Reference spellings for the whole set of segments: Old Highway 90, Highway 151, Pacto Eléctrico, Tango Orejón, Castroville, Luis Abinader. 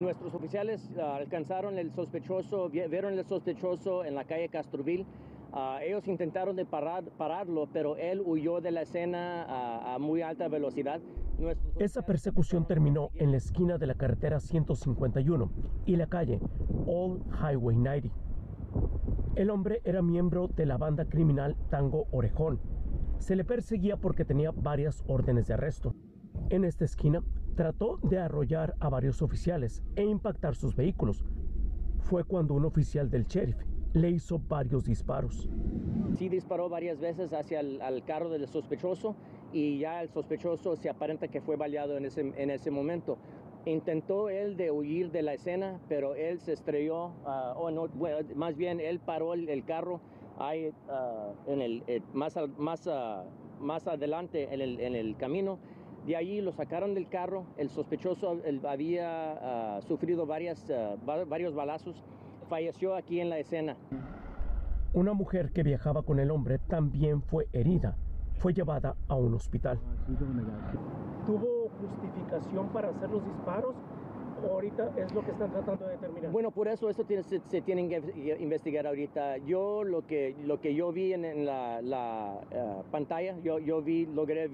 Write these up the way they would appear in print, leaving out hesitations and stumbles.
Nuestros oficiales vieron el sospechoso en la calle Castroville. Ellos intentaron de pararlo, pero él huyó de la escena a muy alta velocidad. Esa persecución terminó en la esquina de la carretera 151 y la calle Old Highway 90. El hombre era miembro de la banda criminal Tango Orejón. Se le perseguía porque tenía varias órdenes de arresto. En esta esquina trató de arrollar a varios oficiales e impactar sus vehículos. Fue cuando un oficial del sheriff le hizo varios disparos. Sí, disparó varias veces hacia el carro del sospechoso y ya el sospechoso se aparenta que fue baleado en ese momento. Intentó él de huir de la escena, pero él se estrelló, él paró el carro ahí, más adelante en el camino. De allí lo sacaron del carro. El sospechoso había sufrido varios balazos. Falleció aquí en la escena. Una mujer que viajaba con el hombre también fue herida. Fue llevada a un hospital. ¿Tuvo justificación para hacer los disparos? Ahorita es lo que están tratando de determinar. Bueno, por eso se tienen que investigar ahorita. Yo lo que yo vi en la pantalla, logré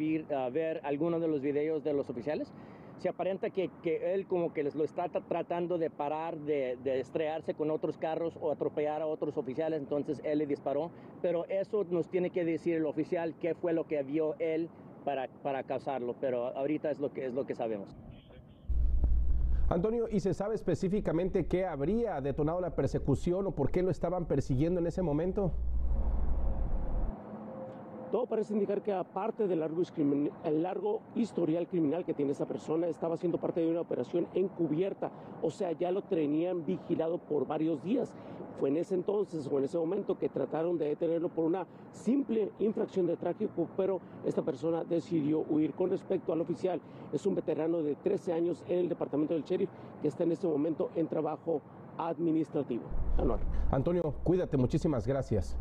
ver algunos de los videos de los oficiales. Se aparenta que él como que lo está tratando de parar, de estrellarse con otros carros o atropellar a otros oficiales, entonces él le disparó. Pero eso nos tiene que decir el oficial qué fue lo que vio él para causarlo, pero ahorita es lo que sabemos. Antonio, ¿y se sabe específicamente qué habría detonado la persecución o por qué lo estaban persiguiendo en ese momento? Todo parece indicar que aparte del largo historial criminal que tiene esa persona, estaba siendo parte de una operación encubierta, o sea, ya lo tenían vigilado por varios días. Fue en ese entonces o en ese momento que trataron de detenerlo por una simple infracción de tráfico, pero esta persona decidió huir. Con respecto al oficial, es un veterano de 13 años en el departamento del sheriff que está en este momento en trabajo administrativo. Antonio, cuídate, muchísimas gracias.